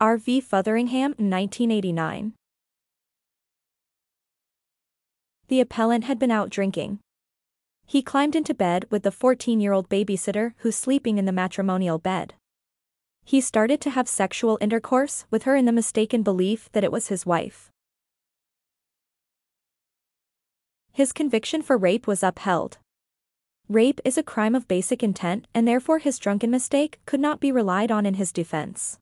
R v Fotheringham, 1989. The appellant had been out drinking. He climbed into bed with the 14-year-old babysitter who's sleeping in the matrimonial bed. He started to have sexual intercourse with her in the mistaken belief that it was his wife. His conviction for rape was upheld. Rape is a crime of basic intent, and therefore his drunken mistake could not be relied on in his defense.